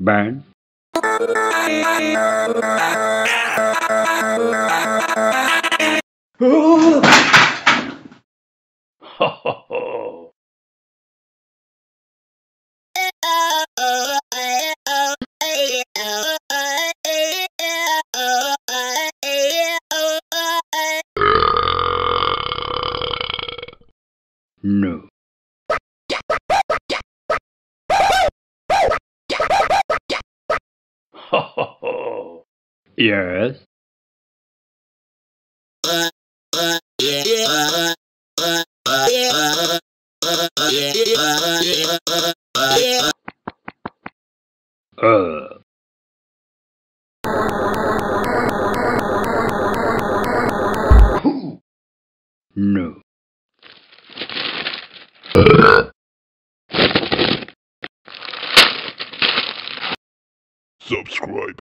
band. No. Yes. No. Subscribe.